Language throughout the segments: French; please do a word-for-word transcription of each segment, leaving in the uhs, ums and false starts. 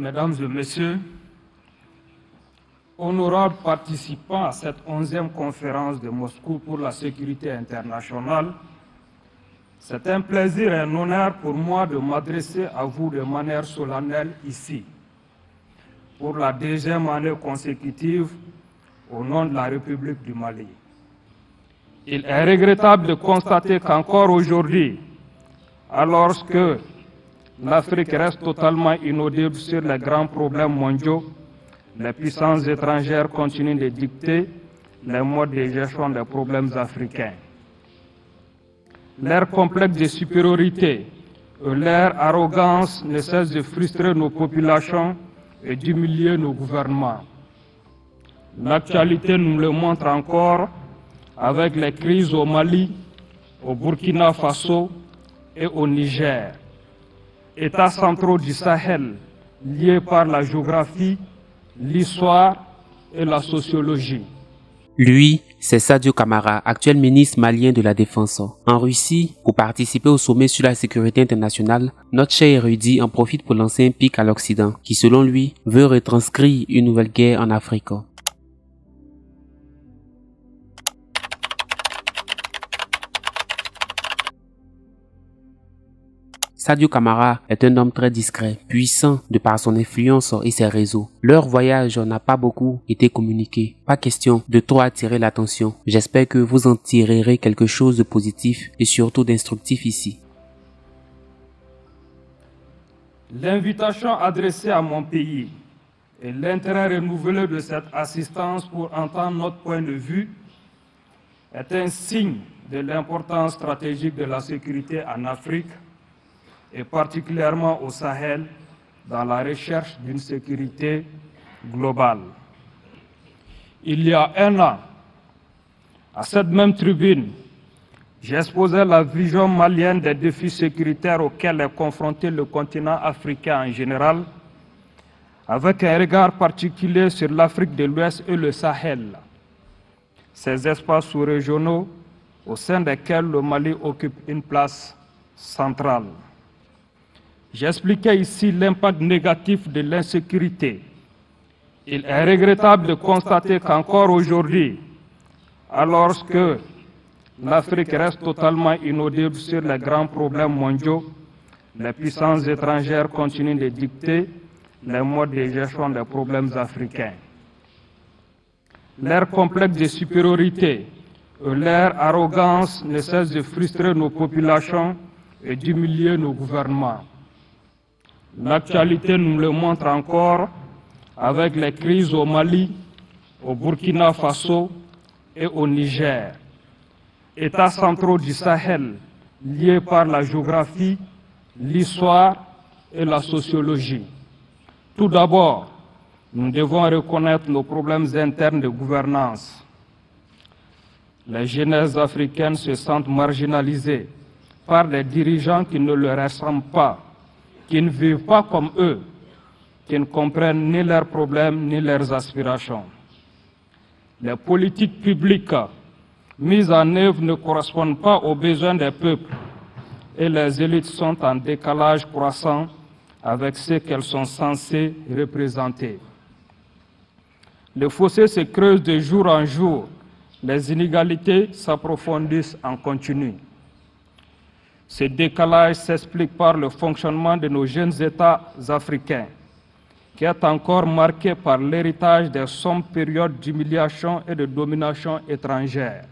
Mesdames et Messieurs, honorables participants à cette onzième conférence de Moscou pour la sécurité internationale, c'est un plaisir et un honneur pour moi de m'adresser à vous de manière solennelle ici, pour la deuxième année consécutive au nom de la République du Mali. Il est regrettable de constater qu'encore aujourd'hui, alors que l'Afrique reste totalement inaudible sur les grands problèmes mondiaux, les puissances étrangères continuent de dicter les modes de gestion des problèmes africains. Leur complexe de supériorité, leur arrogance ne cesse de frustrer nos populations et d'humilier nos gouvernements. L'actualité nous le montre encore avec les crises au Mali, au Burkina Faso et au Niger, États centraux du Sahel liés par la géographie, l'histoire et la sociologie. Lui, c'est Sadio Camara, actuel ministre malien de la Défense. En Russie, pour participer au sommet sur la sécurité internationale, notre cher érudit en profite pour lancer un pic à l'Occident, qui selon lui, veut retranscrire une nouvelle guerre en Afrique. Sadio Camara est un homme très discret, puissant de par son influence et ses réseaux. Leur voyage n'a pas beaucoup été communiqué. Pas question de trop attirer l'attention. J'espère que vous en tirerez quelque chose de positif et surtout d'instructif ici. L'invitation adressée à mon pays et l'intérêt renouvelé de cette assistance pour entendre notre point de vue est un signe de l'importance stratégique de la sécurité en Afrique, et particulièrement au Sahel, dans la recherche d'une sécurité globale. Il y a un an, à cette même tribune, j'exposais la vision malienne des défis sécuritaires auxquels est confronté le continent africain en général, avec un regard particulier sur l'Afrique de l'Ouest et le Sahel, ces espaces sous-régionaux au sein desquels le Mali occupe une place centrale. J'expliquais ici l'impact négatif de l'insécurité. Il est regrettable de constater qu'encore aujourd'hui, alors que l'Afrique reste totalement inaudible sur les grands problèmes mondiaux, les puissances étrangères continuent de dicter les modes de gestion des problèmes africains. Leur complexe de supériorité, leur arrogance ne cesse de frustrer nos populations et d'humilier nos gouvernements. L'actualité nous le montre encore avec les crises au Mali, au Burkina Faso et au Niger, États centraux du Sahel liés par la géographie, l'histoire et la sociologie. Tout d'abord, nous devons reconnaître nos problèmes internes de gouvernance. Les jeunes africaines se sentent marginalisées par des dirigeants qui ne leur ressemblent pas, qui ne vivent pas comme eux, qui ne comprennent ni leurs problèmes ni leurs aspirations. Les politiques publiques mises en œuvre ne correspondent pas aux besoins des peuples et les élites sont en décalage croissant avec ce qu'elles sont censées représenter. Le fossé se creuse de jour en jour, les inégalités s'approfondissent en continu. Ce décalage s'explique par le fonctionnement de nos jeunes États africains, qui est encore marqué par l'héritage des sombres périodes d'humiliation et de domination étrangère.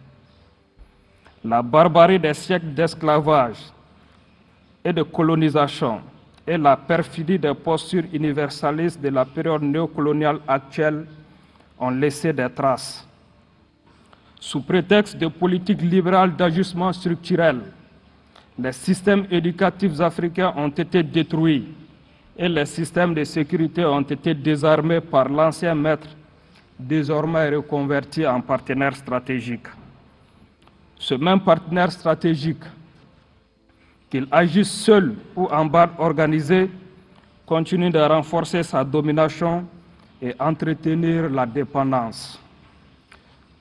La barbarie des siècles d'esclavage et de colonisation et la perfidie des postures universalistes de la période néocoloniale actuelle ont laissé des traces. Sous prétexte de politiques libérales d'ajustement structurel, les systèmes éducatifs africains ont été détruits et les systèmes de sécurité ont été désarmés par l'ancien maître, désormais reconverti en partenaire stratégique. Ce même partenaire stratégique, qu'il agisse seul ou en bande organisée, continue de renforcer sa domination et entretenir la dépendance.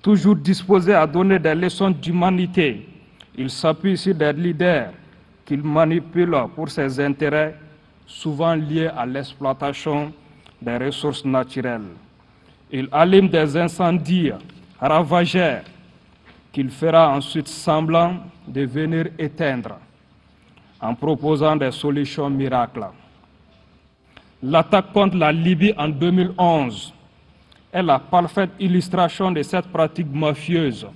Toujours disposé à donner des leçons d'humanité, il s'appuie sur des leaders qu'il manipule pour ses intérêts souvent liées à l'exploitation des ressources naturelles. Il allume des incendies ravageurs qu'il fera ensuite semblant de venir éteindre en proposant des solutions miracles. L'attaque contre la Libye en deux mille onze est la parfaite illustration de cette pratique mafieuse.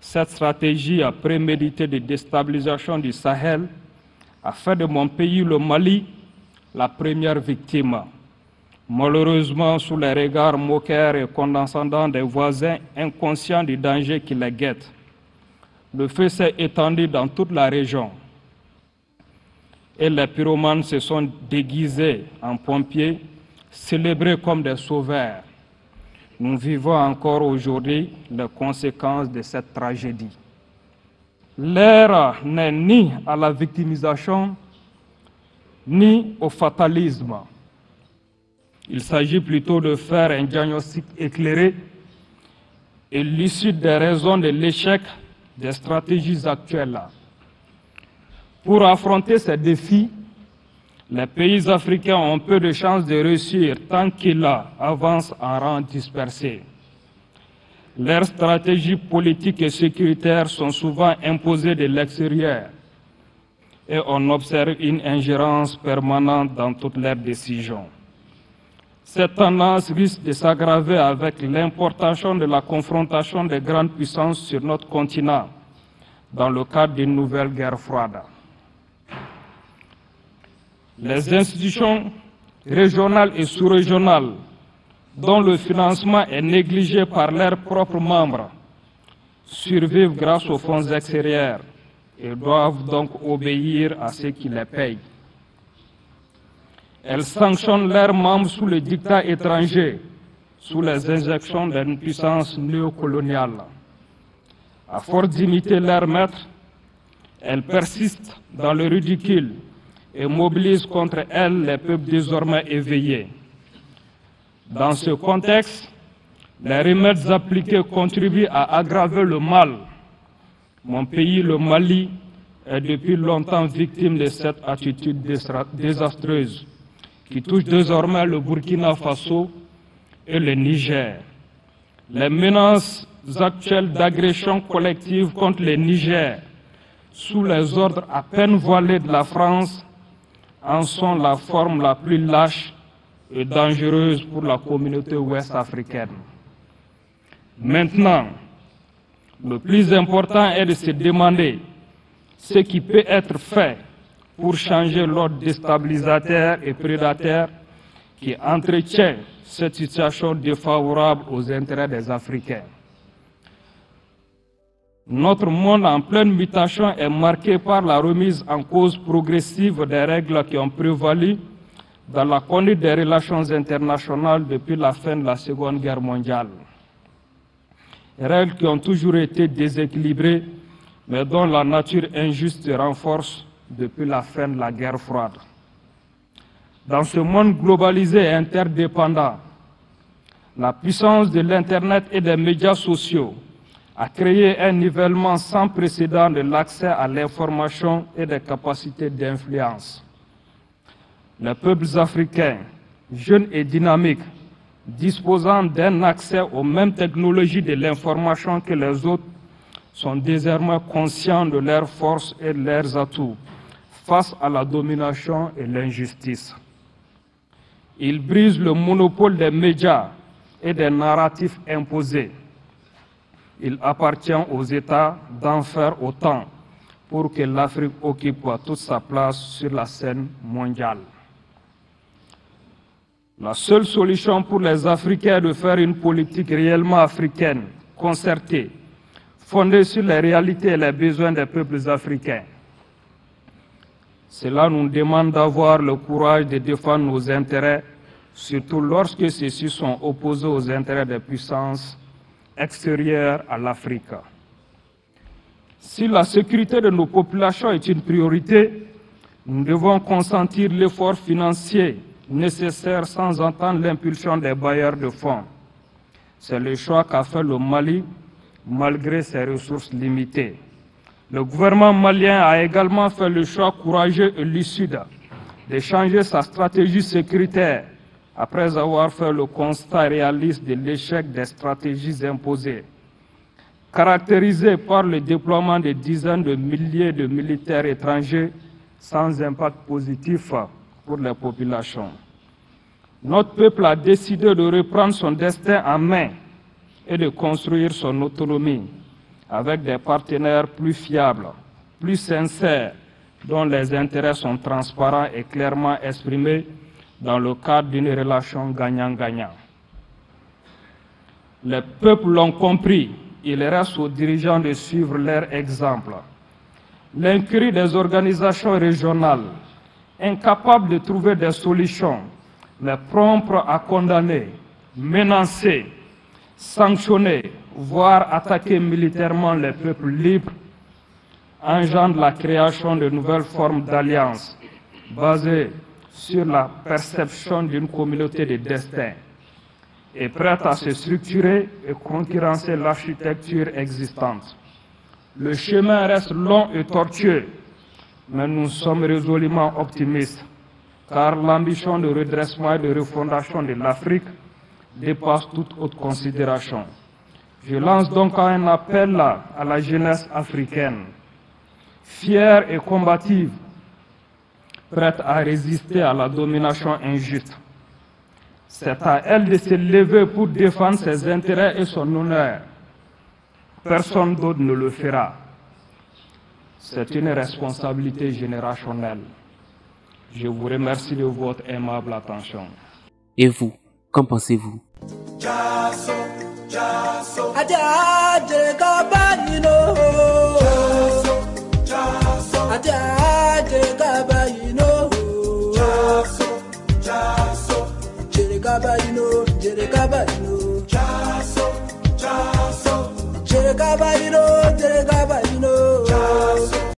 Cette stratégie à préméditer de déstabilisation du Sahel a fait de mon pays, le Mali, la première victime. Malheureusement, sous les regards moqueurs et condescendants des voisins inconscients du danger qui les guette, le feu s'est étendu dans toute la région et les pyromanes se sont déguisés en pompiers, célébrés comme des sauveurs. Nous vivons encore aujourd'hui les conséquences de cette tragédie. L'ère n'est ni à la victimisation, ni au fatalisme. Il s'agit plutôt de faire un diagnostic éclairé et lucide des raisons de l'échec des stratégies actuelles. Pour affronter ces défis, les pays africains ont peu de chances de réussir tant qu'ils avancent en rang dispersé. Leurs stratégies politiques et sécuritaires sont souvent imposées de l'extérieur et on observe une ingérence permanente dans toutes leurs décisions. Cette tendance risque de s'aggraver avec l'importation de la confrontation des grandes puissances sur notre continent dans le cadre d'une nouvelle guerre froide. Les institutions régionales et sous-régionales, dont le financement est négligé par leurs propres membres, survivent grâce aux fonds extérieurs et doivent donc obéir à ceux qui les payent. Elles sanctionnent leurs membres sous le dictat étranger, sous les injections d'une puissance néocoloniale. À force d'imiter leurs maîtres, elles persistent dans le ridicule et mobilise contre elle les peuples désormais éveillés. Dans ce contexte, les remèdes appliqués contribuent à aggraver le mal. Mon pays, le Mali, est depuis longtemps victime de cette attitude désastreuse qui touche désormais le Burkina Faso et le Niger. Les menaces actuelles d'agression collective contre le Niger, sous les ordres à peine voilés de la France, en sont la forme la plus lâche et dangereuse pour la communauté ouest-africaine. Maintenant, le plus important est de se demander ce qui peut être fait pour changer l'ordre déstabilisateur et prédateur qui entretient cette situation défavorable aux intérêts des Africains. Notre monde en pleine mutation est marqué par la remise en cause progressive des règles qui ont prévalu dans la conduite des relations internationales depuis la fin de la Seconde Guerre mondiale. Règles qui ont toujours été déséquilibrées, mais dont la nature injuste se renforce depuis la fin de la guerre froide. Dans ce monde globalisé et interdépendant, la puissance de l'Internet et des médias sociaux a créé un nivellement sans précédent de l'accès à l'information et des capacités d'influence. Les peuples africains, jeunes et dynamiques, disposant d'un accès aux mêmes technologies de l'information que les autres, sont désormais conscients de leurs forces et de leurs atouts face à la domination et l'injustice. Ils brisent le monopole des médias et des narratifs imposés. Il appartient aux États d'en faire autant pour que l'Afrique occupe toute sa place sur la scène mondiale. La seule solution pour les Africains est de faire une politique réellement africaine, concertée, fondée sur les réalités et les besoins des peuples africains. Cela nous demande d'avoir le courage de défendre nos intérêts, surtout lorsque ceux-ci sont opposés aux intérêts des puissances extérieure à l'Afrique. Si la sécurité de nos populations est une priorité, nous devons consentir l'effort financier nécessaire sans entendre l'impulsion des bailleurs de fonds. C'est le choix qu'a fait le Mali, malgré ses ressources limitées. Le gouvernement malien a également fait le choix courageux et lucide de changer sa stratégie sécuritaire après avoir fait le constat réaliste de l'échec des stratégies imposées, caractérisées par le déploiement de dizaines de milliers de militaires étrangers sans impact positif pour les populations. Notre peuple a décidé de reprendre son destin en main et de construire son autonomie avec des partenaires plus fiables, plus sincères, dont les intérêts sont transparents et clairement exprimés dans le cadre d'une relation gagnant-gagnant. Les peuples l'ont compris, il reste aux dirigeants de suivre leur exemple. L'incurie des organisations régionales, incapables de trouver des solutions, les promptes à condamner, menacer, sanctionner, voire attaquer militairement les peuples libres, engendre la création de nouvelles formes d'alliances basées sur la perception d'une communauté de destin et prête à se structurer et concurrencer l'architecture existante. Le chemin reste long et tortueux, mais nous sommes résolument optimistes, car l'ambition de redressement et de refondation de l'Afrique dépasse toute autre considération. Je lance donc un appel à la jeunesse africaine, fière et combative, prête à résister à la domination injuste. C'est à elle de se lever pour défendre ses intérêts et son honneur. Personne d'autre ne le fera. C'est une responsabilité générationnelle. Je vous remercie de votre aimable attention. Et vous, qu'en pensez-vous? Jerry Gabarino, Jerry Gabarino.